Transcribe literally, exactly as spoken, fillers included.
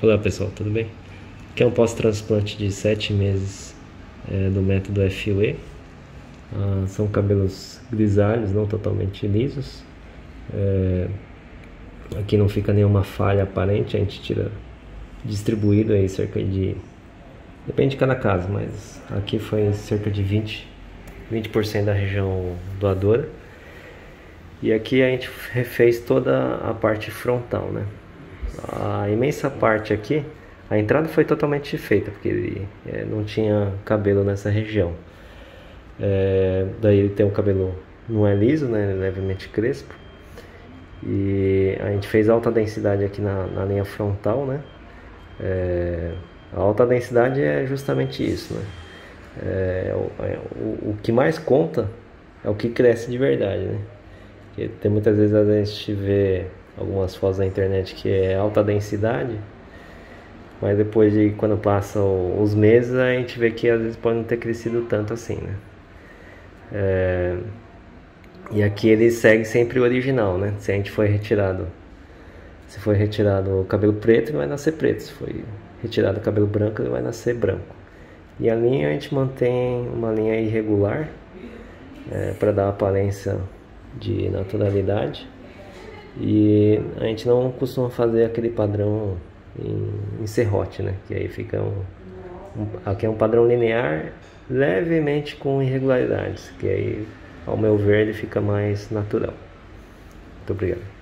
Olá pessoal, tudo bem? Aqui é um pós-transplante de sete meses é, do método F U E. Ah, são cabelos grisalhos, não totalmente lisos. É, aqui não fica nenhuma falha aparente, a gente tira distribuído aí cerca de... Depende de cada caso, mas aqui foi cerca de vinte por cento da região doadora. E aqui a gente refez toda a parte frontal, né? A imensa parte aqui, a entrada foi totalmente feita, porque ele é, não tinha cabelo nessa região. É, daí ele tem um cabelo, não é liso, né, ele é levemente crespo. E a gente fez alta densidade aqui na, na linha frontal, né? É, a alta densidade é justamente isso, né? É, o, é, o, o que mais conta é o que cresce de verdade, né? Porque tem muitas vezes a gente vê algumas fotos na internet que é alta densidade, mas depois de quando passam os meses a gente vê que às vezes pode não ter crescido tanto assim, né? É... E aqui ele segue sempre o original, né? Se a gente foi retirado, se foi retirado o cabelo preto, ele vai nascer preto. Se foi retirado o cabelo branco, ele vai nascer branco. E a linha a gente mantém uma linha irregular é, para dar aparência de naturalidade. E a gente não costuma fazer aquele padrão em, em serrote, né? Que aí fica um, um... Aqui é um padrão linear, levemente com irregularidades, que aí, ao meu ver, ele fica mais natural. Muito obrigado.